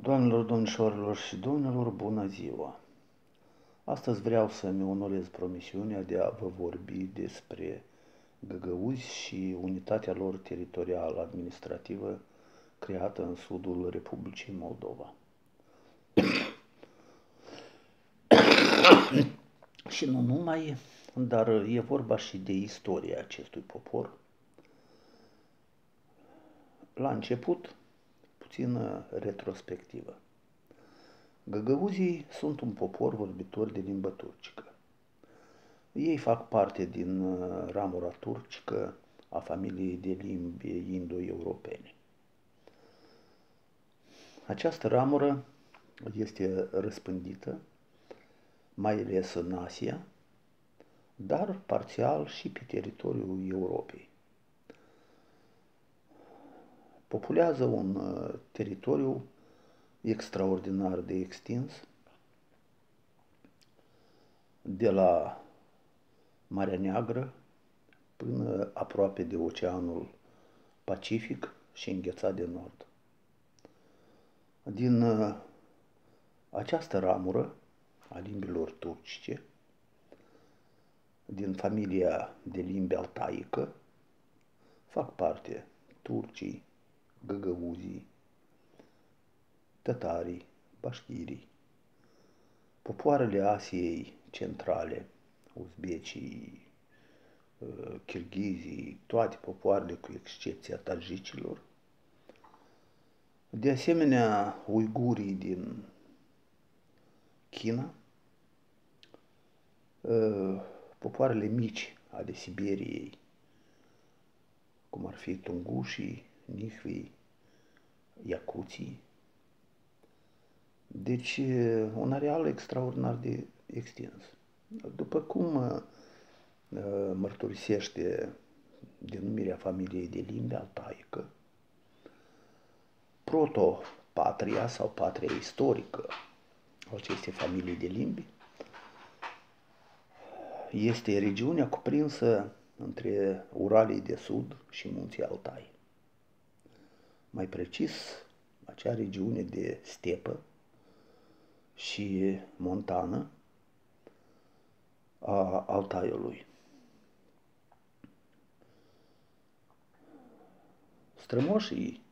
Doamnelor, domnișoarelor și domnilor, bună ziua! Astăzi vreau să-mi onorez promisiunea de a vă vorbi despre găgăuzi și unitatea lor teritorială administrativă creată în sudul Republicii Moldova. Și nu numai, dar e vorba și de istoria acestui popor. La început, puțină retrospectivă. Găgăuzii sunt un popor vorbitor de limbă turcică. Ei fac parte din ramura turcică a familiei de limbi indo-europene. Această ramură este răspândită, mai ales în Asia, dar parțial și pe teritoriul Europei. Populează un teritoriu extraordinar de extins, de la Marea Neagră până aproape de Oceanul Pacific și înghețat de nord. Din această ramură a limbilor turcice, din familia de limbi altaică, fac parte turcii, găgăuzii, tătarii, baștirii, popoarele Asiei Centrale, uzbecii, kirghizii, toate popoarele cu excepția tajicilor. De asemenea, uigurii din China, popoarele mici ale Siberiei, cum ar fi tungușii, nihvii, iacuții. Deci, un areal extraordinar de extins. După cum mărturisește denumirea familiei de limbi altaică, proto-patria sau patria istorică a acestei familii de limbi este regiunea cuprinsă între Uralii de Sud și munții Altai. Mai precis, acea regiune de stepă și montană a Altaiului. Strămoșii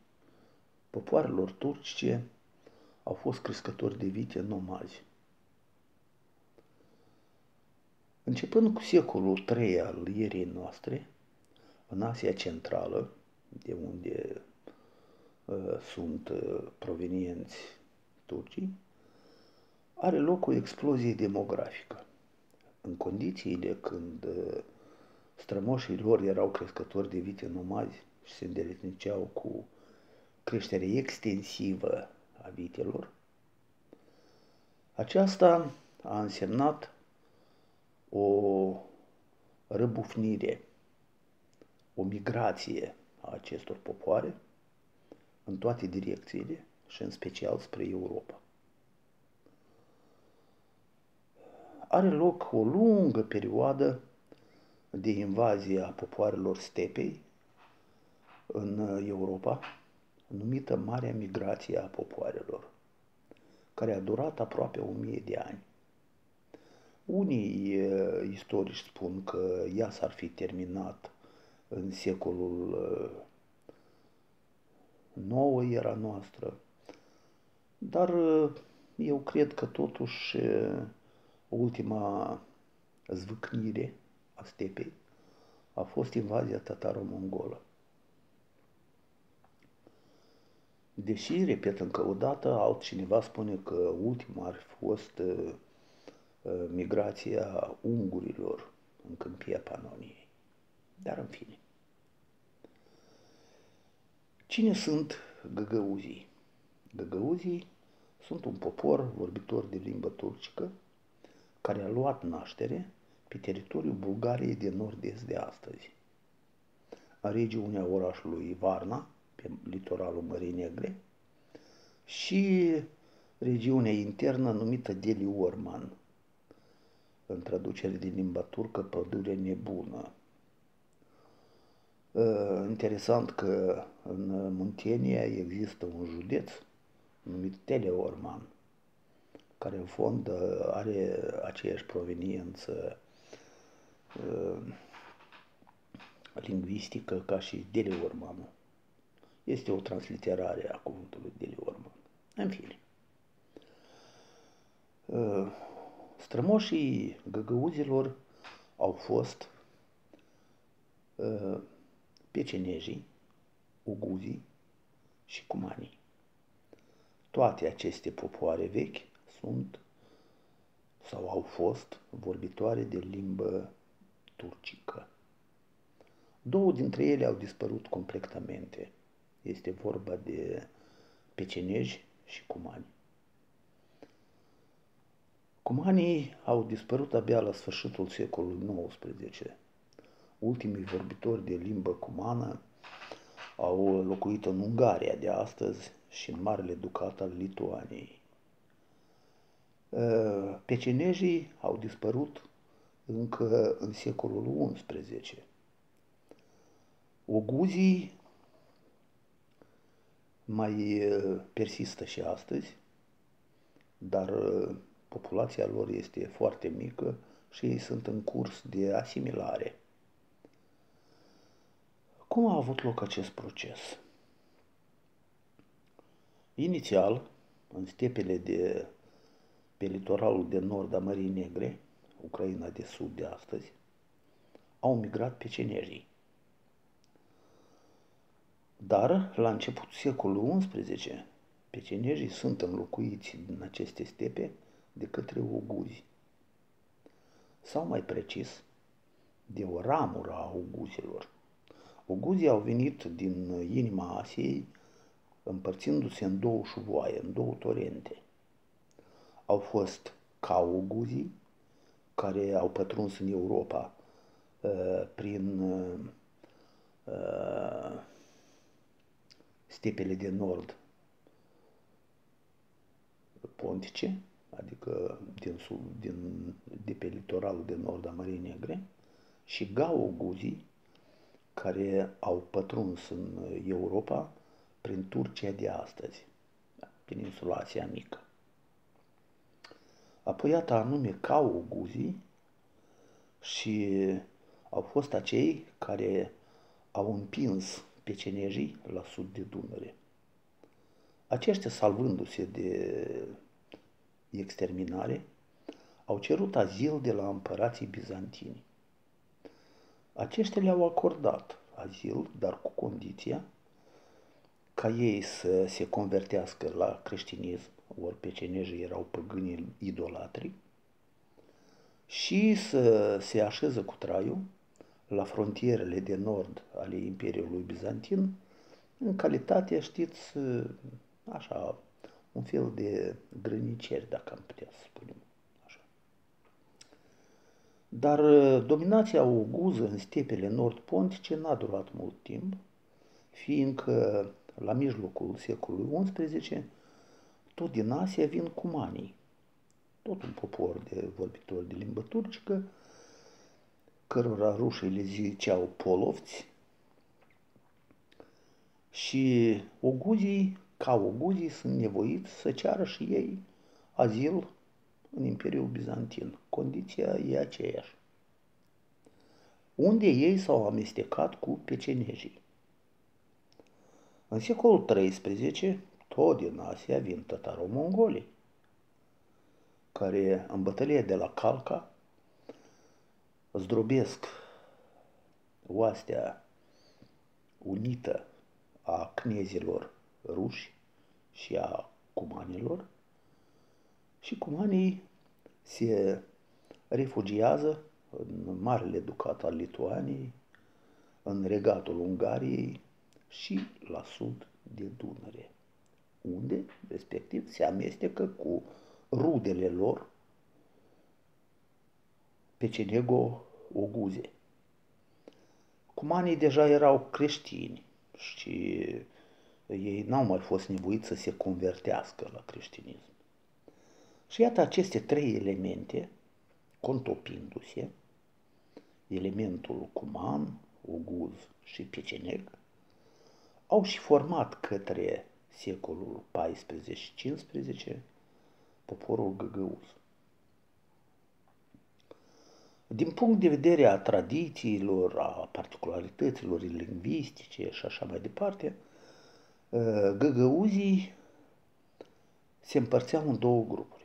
popoarelor turcice au fost crescători de vite nomazi. Începând cu secolul III al erei noastre, în Asia Centrală, de unde sunt provenienți turcii, are loc o explozie demografică. În condițiile când strămoșii lor erau crescători de vite nomazi și se îndeletniceau cu creștere extensivă a vitelor, aceasta a însemnat o răbufnire, o migrație a acestor popoare în toate direcțiile și în special spre Europa. Are loc o lungă perioadă de invazie a popoarelor stepei în Europa, numită Marea Migrație a Popoarelor, care a durat aproape 1000 de ani. Unii istorici spun că ea s-ar fi terminat în secolul IX era noastră, dar eu cred că totuși ultima zvâcnire a stepei a fost invazia tătaro-mongolă. Deși, repet încă o dată, altcineva spune că ultima ar fi fost migrația ungurilor în câmpia Pannoniei. Dar în fine. Cine sunt găgăuzii? Găgăuzii sunt un popor vorbitor de limbă turcică care a luat naștere pe teritoriul Bulgariei de nord-est de astăzi, în regiunea orașului Varna, pe litoralul Mării Negre, și regiunea internă numită Deliorman, în traducere din limba turcă, pădure nebună. Interesant că în Muntenia există un județ numit Teleorman, care în fond are aceeași proveniență lingvistică ca și Deliormanul. Este o transliterare a cuvântului Deliorman. În fine. Strămoșii găgăuzilor au fost pecenejii, oguzii și cumanii. Toate aceste popoare vechi sunt sau au fost vorbitoare de limbă turcică. Două dintre ele au dispărut completamente. Este vorba de pecenezi și cumani. Cumanii au dispărut abia la sfârșitul secolului XIX. Ultimii vorbitori de limbă cumană au locuit în Ungaria de astăzi și în Marele Ducat al Lituaniei. Pecenejii au dispărut încă în secolul XI. Oguzii mai persistă și astăzi, dar populația lor este foarte mică și ei sunt în curs de asimilare. Cum a avut loc acest proces? Inițial, în stepele de pe litoralul de nord a Mării Negre, Ucraina de sud de astăzi, au migrat pecenejii. Dar, la începutul secolului XI, pecenejii sunt înlocuiți din aceste stepe de către oguzi. Sau mai precis, de o ramură a oguzilor. Oguzii au venit din inima Asiei, împărțindu-se în două șuvoaie, în două torente. Au fost caoguzii, care au pătruns în Europa prin stepele de nord pontice, adică de pe litoralul de nord a Mării Negre, și gaoguzii, care au pătruns în Europa prin Turcia de astăzi, peninsula Asia Mică. Apoi, iată, anume caoguzii și au fost acei care au împins pecenejii la sud de Dunăre. Aceștia, salvându-se de exterminare, au cerut azil de la împărații bizantini. Aceștia le-au acordat azil, dar cu condiția ca ei să se convertească la creștinism, ori pecenejii erau păgâni idolatri, și să se așeze cu traiul la frontierele de nord ale Imperiului Bizantin, în calitate, știți, așa, un fel de grăniceri, dacă am putea să spunem așa. Dar dominația oguză în stepele nord-pontice n-a durat mult timp, fiindcă la mijlocul secolului XI, tot din Asia vin cumanii, tot un popor de vorbitori de limbă turcică, cărora rușii le ziceau polovți, și oguzii, ca oguzii, sunt nevoiți să ceară și ei azil în Imperiul Bizantin. Condiția e aceeași. Unde ei s-au amestecat cu pecenejii. În secolul XIII, tot din Asia vin tătaro-mongolii, care în bătălia de la Calca zdrobesc oastea unită a cnezilor ruși și a cumanilor, și cumanii se refugiază în Marele Ducat al Lituaniei, în regatul Ungariei și la sud de Dunăre, unde, respectiv, se amestecă cu rudele lor pecenego-oguze. Cumanii deja erau creștini și ei n-au mai fost nevoiți să se convertească la creștinism. Și iată, aceste trei elemente, contopindu-se, elementul cuman, oguz și peceneg, au și format către secolul 14-15, poporul găgăuz. Din punct de vedere a tradițiilor, a particularităților lingvistice și așa mai departe, găgăuzii se împărțeau în două grupuri.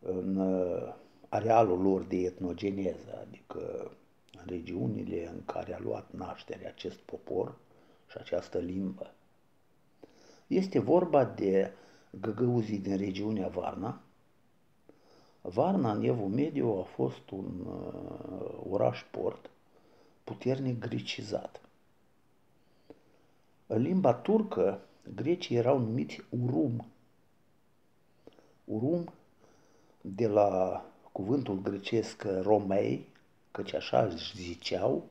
În arealul lor de etnogeneză, adică în regiunile în care a luat naștere acest popor și această limbă. Este vorba de găgăuzii din regiunea Varna. Varna, în Evul Mediu, a fost un oraș-port puternic grecizat. În limba turcă, grecii erau numiți urum. Urum, de la cuvântul grecesc romei, căci așa ziceau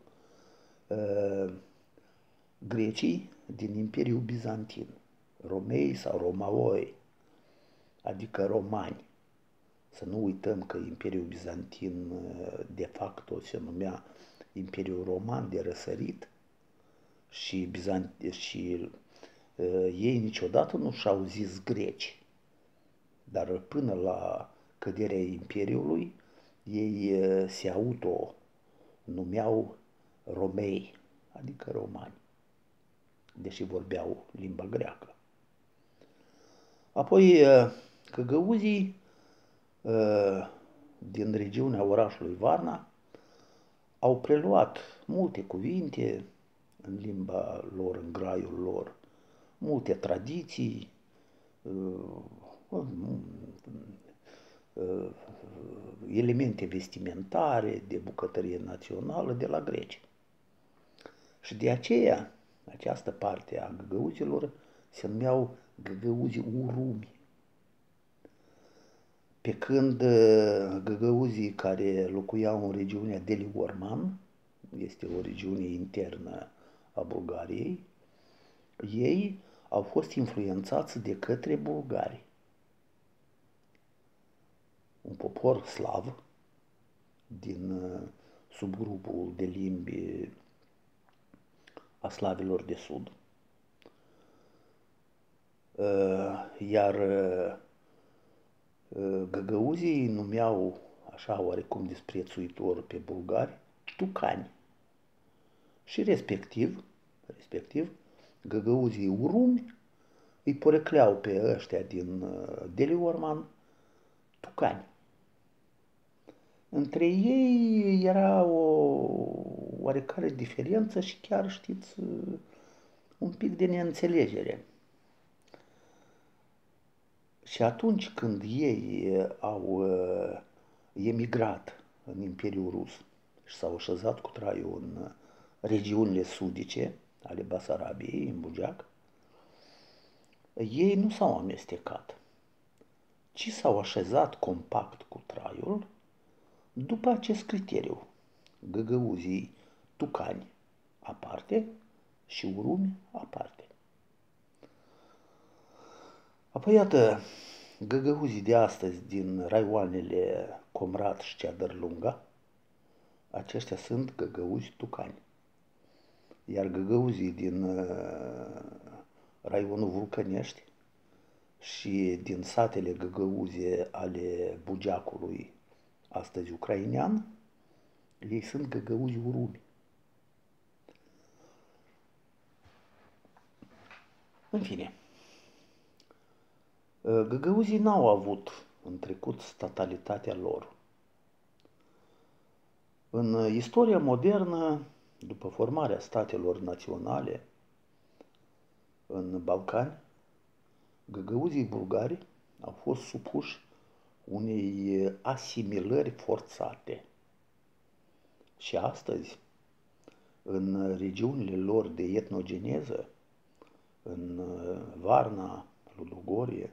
grecii din Imperiul Bizantin, romei sau romaoi, adică romani. Să nu uităm că Imperiul Bizantin de facto se numea Imperiul Roman de răsărit și, ei niciodată nu și-au zis greci, dar până la căderea Imperiului ei se auto-numeau romei, adică romani, deși vorbeau limba greacă. Apoi căgăuzii din regiunea orașului Varna au preluat multe cuvinte în limba lor, în graiul lor, multe tradiții, elemente vestimentare de bucătărie națională de la greci. Și de aceea, această parte a găgăuzilor se numeau găgăuzii urumi. Pe când găgăuzii care locuiau în regiunea Deliorman, este o regiune internă a Bulgariei, ei au fost influențați de către bulgari. Un popor slav din subgrupul de limbi a slavilor de sud. Iar găgăuzii numeau așa oarecum disprețuitor pe bulgari tucani și respectiv găgăuzii urumi îi porecleau pe ăștia din Deliorman tucani. Între ei era o oarecare diferență și chiar, știți, un pic de neînțelegere. Și atunci când ei au emigrat în Imperiul Rus și s-au așezat cu traiul în regiunile sudice ale Basarabiei, în Bugeac, ei nu s-au amestecat, ci s-au așezat compact cu traiul după acest criteriu. Găgăuzii tucani aparte și urumi aparte. Apoi, iată, găgăuzii de astăzi din raioanele Comrat și Ceadăur-Lunga, aceștia sunt găgăuzi tucani. Iar găgăuzii din raionul Vrucănești și din satele găgăuze ale Bugeacului, astăzi ucrainean, ei sunt găgăuzi urumi. În fine, găgăuzii n-au avut în trecut statalitatea lor. În istoria modernă, după formarea statelor naționale în Balcani, găgăuzii bulgari au fost supuși unei asimilări forțate. Și astăzi, în regiunile lor de etnogeneză, în Varna, Ludogorie,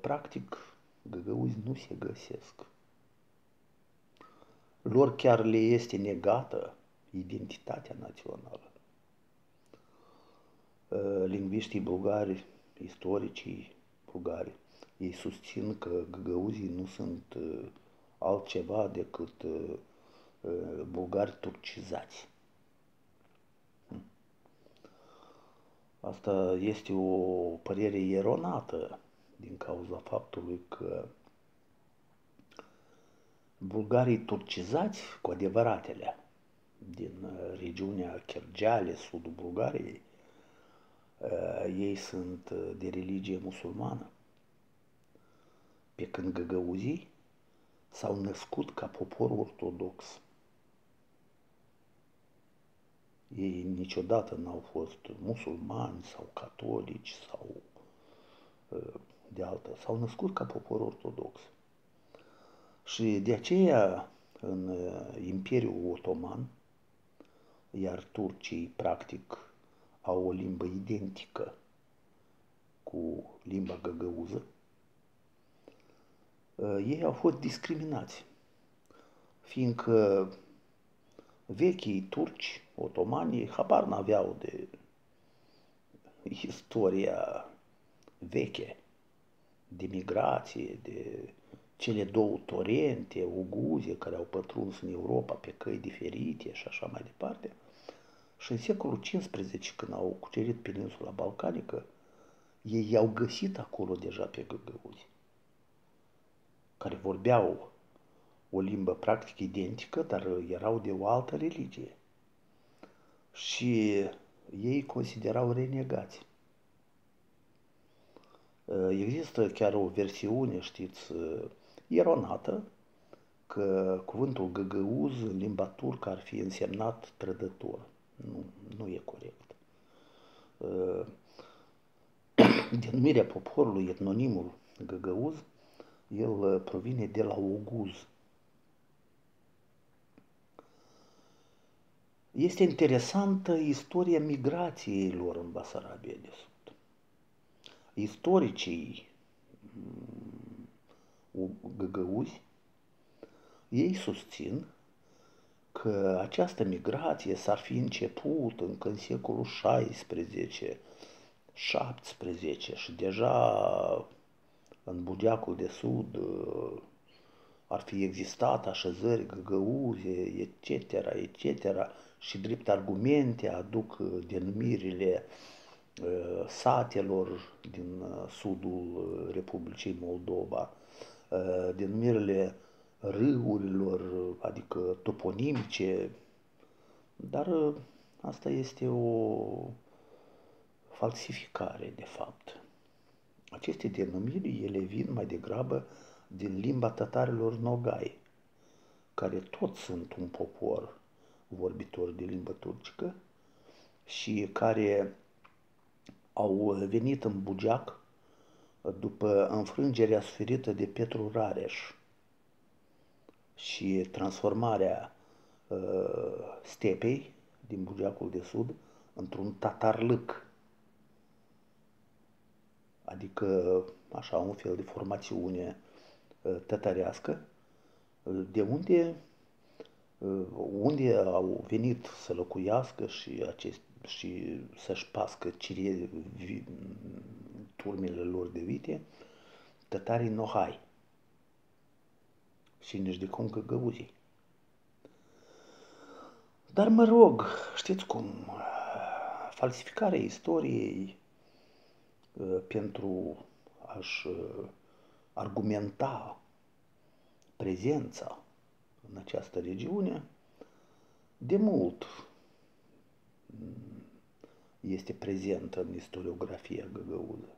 practic, găgăuzi nu se găsesc. Lor chiar le este negată identitatea națională. Lingviștii bulgari, istoricii bulgari, ei susțin că găgăuzii nu sunt altceva decât bulgari turcizați. Asta este o părere eronată din cauza faptului că bulgarii turcizați cu adevăratele din regiunea Kergeale, sudul Bulgariei, ei sunt de religie musulmană, pe când găgăuzii s-au născut ca popor ortodox. Ei niciodată n-au fost musulmani sau catolici sau de altă. S-au născut ca popor ortodox. Și de aceea în Imperiul Otoman, iar turcii practic au o limbă identică cu limba găgăuză, ei au fost discriminați, fiindcă vechii turci, otomanii, habar n-aveau de istoria veche, de migrație, de cele două torente, oguze, care au pătruns în Europa pe căi diferite și așa mai departe. Și în secolul XV, când au cucerit peninsula balcanică, ei i-au găsit acolo deja pe găgăuzi, care vorbeau o limbă practic identică, dar erau de o altă religie. Și ei considerau renegați. Există chiar o versiune, știți, eronată, că cuvântul găgăuz în limba turcă ar fi însemnat trădător. Nu e corect. Denumirea poporului, etnonimul găgăuz, el provine de la Oguz. Este interesantă istoria migrației lor în Basarabia de Sud. Istoricii găgăuzi, ei susțin că această migrație s-ar fi început încă în secolul XVI, XVII și deja în Bugeacul de Sud ar fi existat așezări găgăuze, etc., etc., și drept argumente aduc denumirile satelor din sudul Republicii Moldova, denumirile râurilor, adică toponimice, dar asta este o falsificare, de fapt. Aceste denumiri, ele vin mai degrabă din limba tătarilor nogai, care toți sunt un popor vorbitor de limbă turcică și care au venit în Bugeac după înfrângerea suferită de Petru Rareș și transformarea stepei din Bugeacul de Sud într-un tatarlâc, adică așa un fel de formațiune tătărească, de unde au venit să locuiască și să-și pască turmele lor de vite, tătarii nohai și nici de cum găgăuzii. Dar mă rog, știți cum, falsificarea istoriei pentru a-și argumenta prezența în această regiune, de mult este prezentă în istoriografia găgăuză.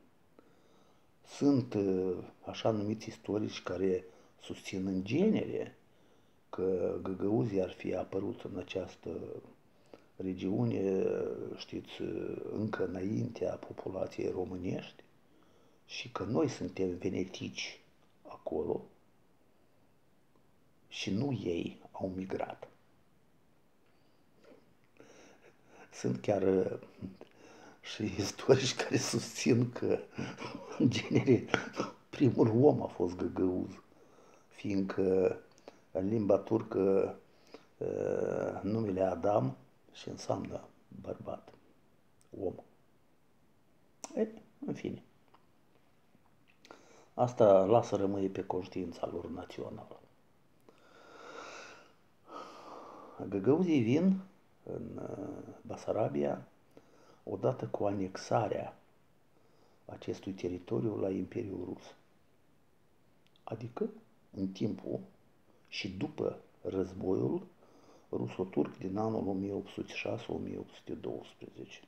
Sunt așa numiți istorici care susțin în genere că găgăuzii ar fi apărut în această regiune, știți, încă înaintea populației românești și că noi suntem venetici acolo și nu ei au migrat. Sunt chiar și istorici care susțin că, în genere, primul om a fost găgăuz, fiindcă în limba turcă numele Adam și înseamnă bărbat, om. În fine, asta lasă rămâie pe conștiința lor națională. Găgăuzii vin în Basarabia odată cu anexarea acestui teritoriu la Imperiul Rus. Adică, în timpul și după războiul ruso-turc din anul 1806-1812.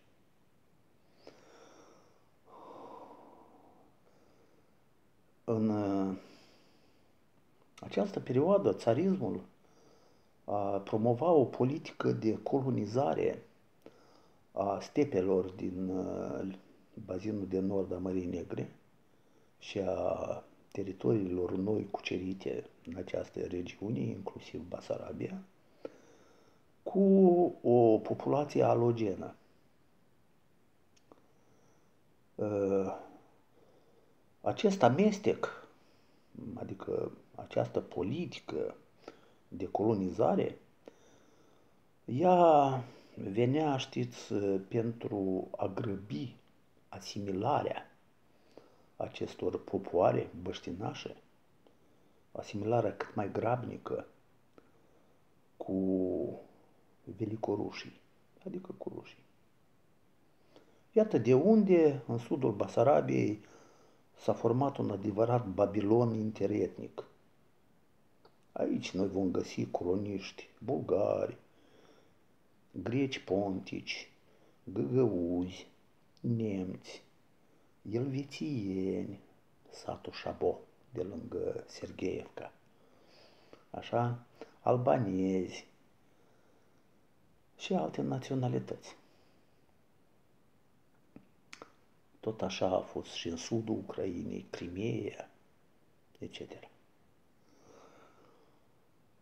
În această perioadă, țarismul promova o politică de colonizare a stepelor din bazinul de nord a Mării Negre și a teritoriilor noi cucerite în această regiune, inclusiv Basarabia, cu o populație alogenă. Acest amestec, adică această politică de colonizare, ea venea, știți, pentru a grăbi asimilarea acestor popoare băștinașe, asimilarea cât mai grabnică cu velicorușii, adică cu rușii. Iată de unde, în sudul Basarabiei, s-a format un adevărat Babilon interetnic. Aici noi vom găsi coloniști bulgari, greci pontici, găgăuzi, nemți, elvețieni, satul Șabo, de lângă Sergeevca, așa, albanezi și alte naționalități. Tot așa a fost și în sudul Ucrainei, Crimeea, etc.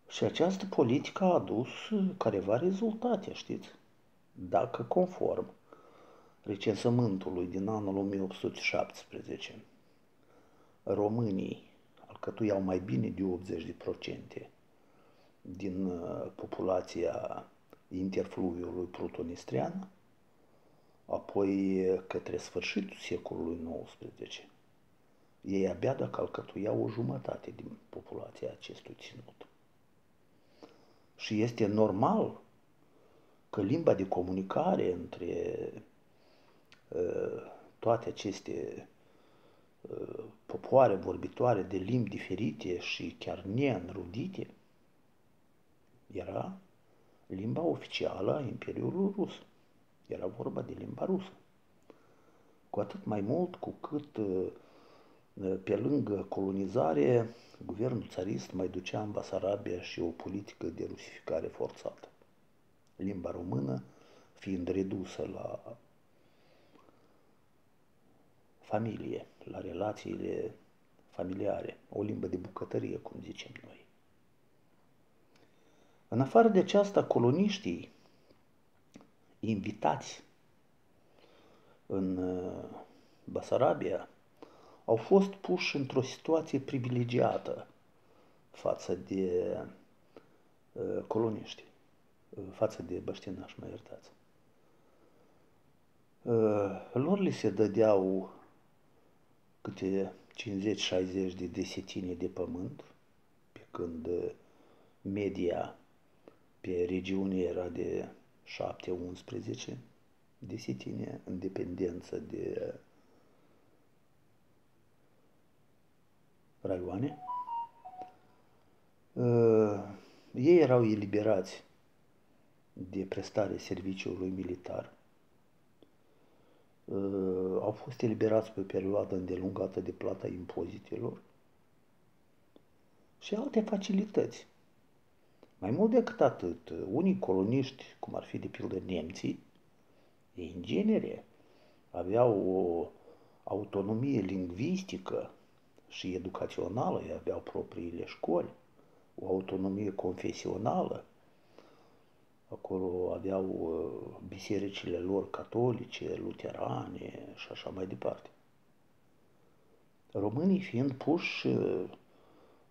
Și această politică a adus careva rezultate, știți? Dacă conform recensământului din anul 1817, românii alcătuiau mai bine de 80% din populația interfluviului protonistrian, apoi către sfârșitul secolului XIX, ei abia dacă alcătuiau o jumătate din populația acestui ținut. Și este normal că limba de comunicare între toate aceste popoare vorbitoare de limbi diferite și chiar neînrudite era limba oficială a Imperiului Rus. Era vorba de limba rusă. Cu atât mai mult cu cât, pe lângă colonizare, guvernul țarist mai ducea în Basarabia și o politică de rusificare forțată, limba română fiind redusă la familie, la relațiile familiare, o limbă de bucătărie, cum zicem noi. În afară de aceasta, coloniștii invitați în Basarabia au fost puși într-o situație privilegiată față de coloniști, față de băștinași, mă iertați. Lor li se dădeau câte 50-60 de desetine de pământ, pe când media pe regiune era de 7-11 desetine, în dependență de raioane. Ei erau eliberați de prestarea serviciului militar. Au fost eliberați pe o perioadă îndelungată de plata impozitelor și alte facilități. Mai mult decât atât, unii coloniști, cum ar fi de pildă nemții, ei în genere aveau o autonomie lingvistică și educațională, ei aveau propriile școli, o autonomie confesională, acolo aveau bisericile lor catolice, luterane și așa mai departe. Românii fiind puși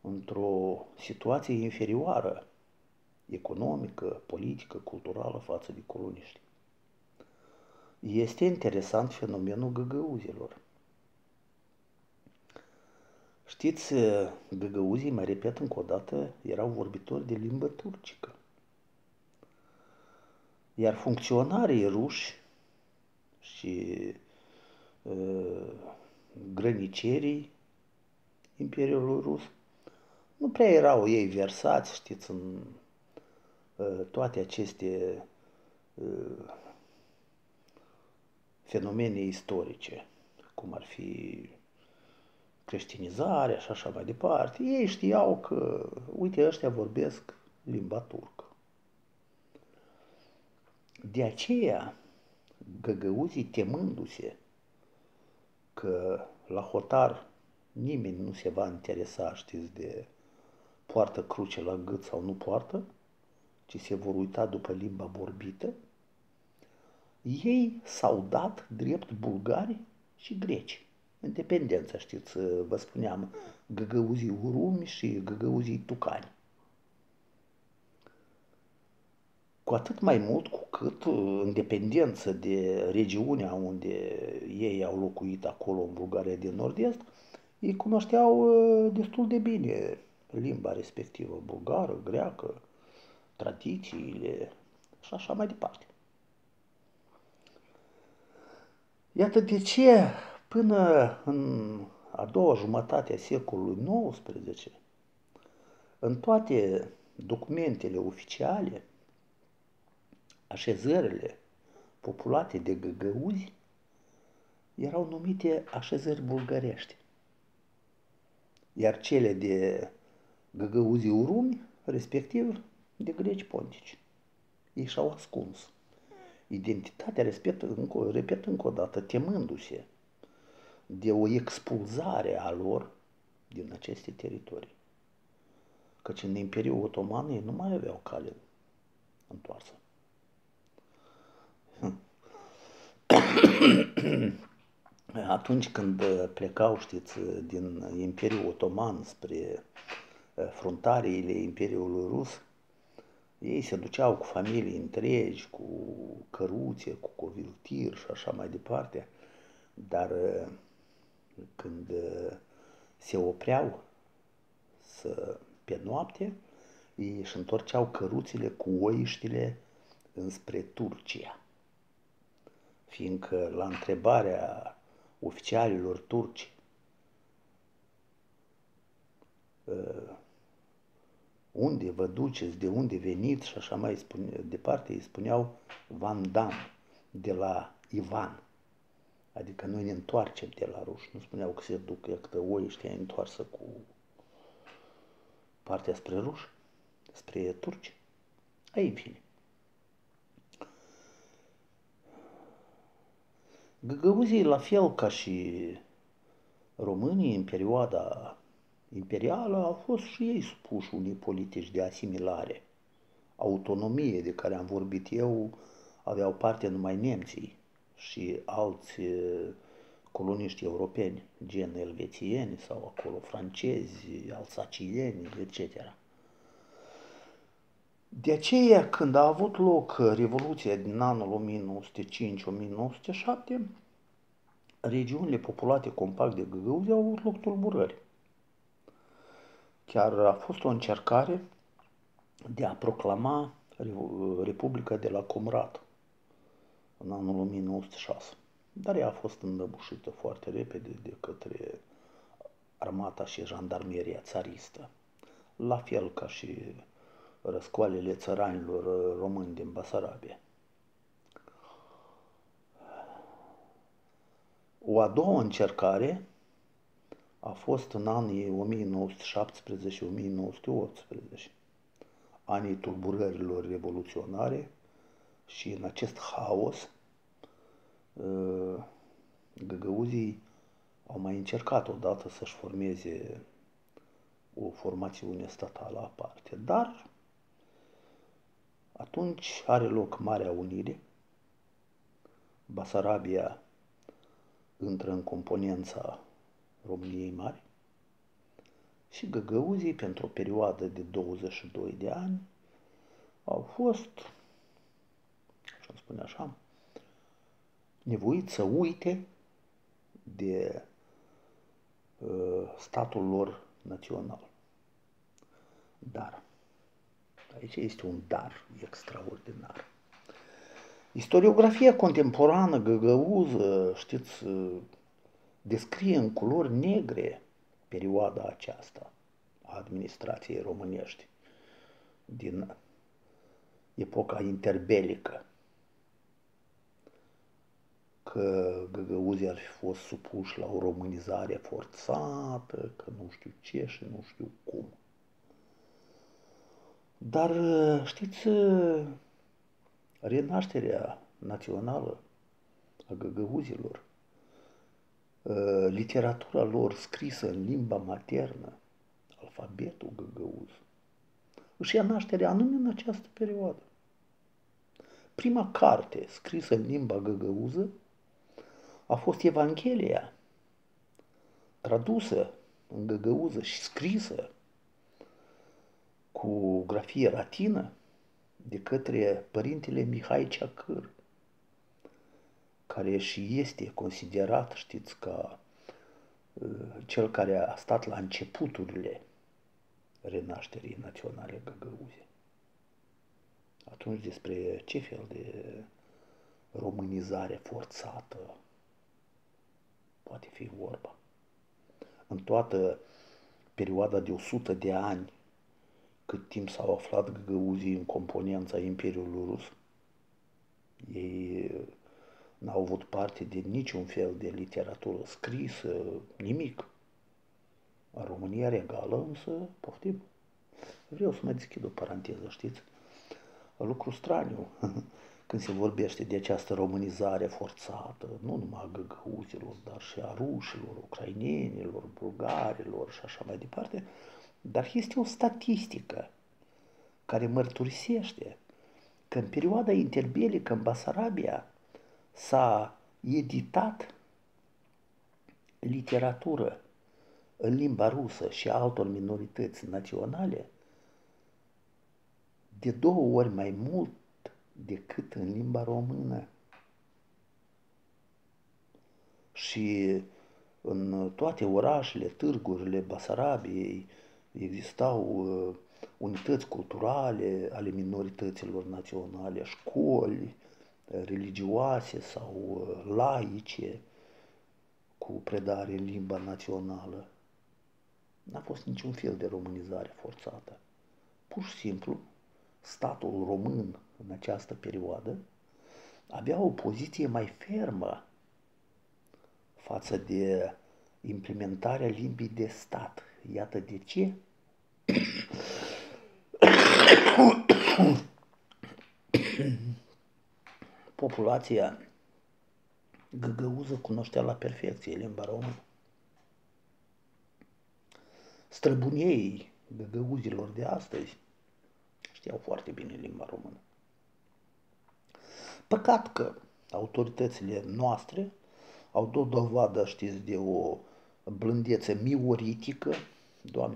într-o situație inferioară, economică, politică, culturală, față de coloniști. Este interesant fenomenul găgăuzilor. Știți, găgăuzii, mai repet încă o dată, erau vorbitori de limbă turcică. Iar funcționarii ruși și grănicierii Imperiului Rus. Nu prea erau ei versați, știți, în toate aceste fenomene istorice, cum ar fi creștinizarea și așa mai departe. Ei știau că, uite, ăștia vorbesc limba turcă. De aceea, găgăuzii, temându-se că la hotar nimeni nu se va interesa, știți, de poartă cruce la gât sau nu poartă, ci se vor uita după limba vorbită, ei s-au dat drept bulgari și greci. Independența, știți, vă spuneam, găgăuzii urumi și găgăuzii tucani. Cu atât mai mult cu cât, în dependență de regiunea unde ei au locuit acolo, în Bulgaria de Nord-Est, ei cunoșteau destul de bine limba respectivă, bulgară, greacă, tradițiile și așa mai departe. Iată de ce, până în a doua jumătate a secolului XIX, în toate documentele oficiale, așezările populate de găgăuzi erau numite așezări bulgărești, iar cele de găgăuzii urumi, respectiv de greci pontici. Ei și-au ascuns identitatea, repet încă o dată, temându-se de o expulzare a lor din aceste teritorii. Căci în Imperiul Otoman ei nu mai aveau cale întoarsă. Atunci când plecau, știți, din Imperiul Otoman spre frontariile Imperiului Rus, ei se duceau cu familii întregi, cu căruțe, cu coviltir și așa mai departe, dar când se opreau pe noapte, ei își întorceau căruțele cu oiștile înspre Turcia. Fiindcă la întrebarea oficialilor turci, unde vă duceți, de unde veniți și așa mai departe, îi spuneau Vandam, de la Ivan. Adică noi ne întoarcem de la ruși, nu spuneau că se duc, că oi ăștia întoarsă cu partea spre ruși, spre turci. Ei, în fine. Găgăuzii, la fel ca și românii în perioada imperială, au fost și ei supuși unei politici de asimilare. Autonomie, de care am vorbit eu, aveau parte numai nemții și alți coloniști europeni, gen elvețieni sau acolo francezi, alsacieni, etc. De aceea, când a avut loc Revoluția din anul 1905-1907, regiunile populate compact de găgăuzi au avut loc tulburări. Chiar a fost o încercare de a proclama Republica de la Comrat în anul 1906, dar ea a fost îndăbușită foarte repede de către armata și jandarmeria țaristă, la fel ca și răscoalele țăranilor români din Basarabia. O a doua încercare a fost în anii 1917-1918, anii tulburărilor revoluționare, și în acest haos găgăuzii au mai încercat odată să-și formeze o formațiune statală aparte, dar atunci are loc Marea Unire, Basarabia intră în componența României Mari și găgăuzii, pentru o perioadă de 22 de ani, au fost, să-mi spun așa, nevoiți să uite de statul lor național. Dar aici este un dar extraordinar. Istoriografia contemporană găgăuză, știți, descrie în culori negre perioada aceasta a administrației românești din epoca interbelică. Că găgăuzii ar fi fost supuși la o românizare forțată, că nu știu ce și nu știu cum. Dar, știți, renașterea națională a găgăuzilor, literatura lor scrisă în limba maternă, alfabetul găgăuz, își ia nașterea anume în această perioadă. Prima carte scrisă în limba găgăuză a fost Evanghelia, tradusă în găgăuză și scrisă cu grafie latină de către părintele Mihai Ciacâr, care și este considerat, știți, ca cel care a stat la începuturile renașterii naționale găgăuze. Atunci despre ce fel de românizare forțată poate fi vorba? În toată perioada de 100 de ani cât timp s-au aflat găgăuzii în componența Imperiului Rus, ei n-au avut parte de niciun fel de literatură scrisă, nimic. În România Regală, însă, poftim. Vreau să mai deschid o paranteză, știți? Lucru straniu când se vorbește de această românizare forțată, nu numai a găgăuzilor, dar și a rușilor, ucrainenilor, bulgarilor și așa mai departe, dar este o statistică care mărturisește că în perioada interbelică în Basarabia s-a editat literatură în limba rusă și a altor minorități naționale de 2 ori mai mult decât în limba română. Și în toate orașele, târgurile Basarabiei existau unități culturale ale minorităților naționale, școli religioase sau laice cu predare în limba națională. N-a fost niciun fel de românizare forțată. Pur și simplu, statul român în această perioadă avea o poziție mai fermă față de implementarea limbii de stat. Iată de ce populația găgăuză cunoștea la perfecție limba română. Străbuniei găgăuzilor de astăzi știau foarte bine limba română. Păcat că autoritățile noastre au dat dovadă, știți, de o blândețe mioritică, Doamne,